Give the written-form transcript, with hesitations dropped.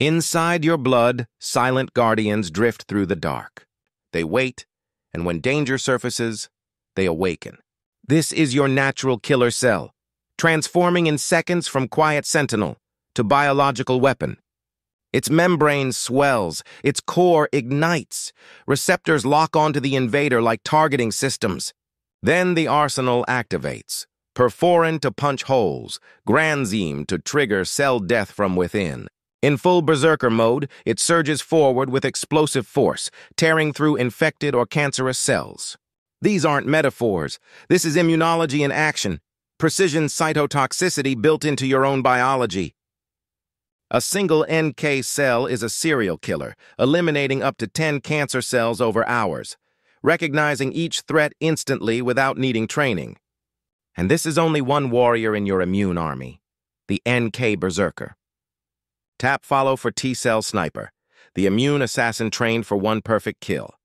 Inside your blood, silent guardians drift through the dark. They wait, and when danger surfaces, they awaken. This is your natural killer cell, transforming in seconds from quiet sentinel to biological weapon. Its membrane swells, its core ignites. Receptors lock onto the invader like targeting systems. Then the arsenal activates. Perforin to punch holes, granzyme to trigger cell death from within. In full berserker mode, it surges forward with explosive force, tearing through infected or cancerous cells. These aren't metaphors. This is immunology in action, precision cytotoxicity built into your own biology. A single NK cell is a serial killer, eliminating up to 10 cancer cells over hours, recognizing each threat instantly without needing training. And this is only one warrior in your immune army, the NK Berserker. Tap follow for T-Cell Sniper, the immune assassin trained for one perfect kill.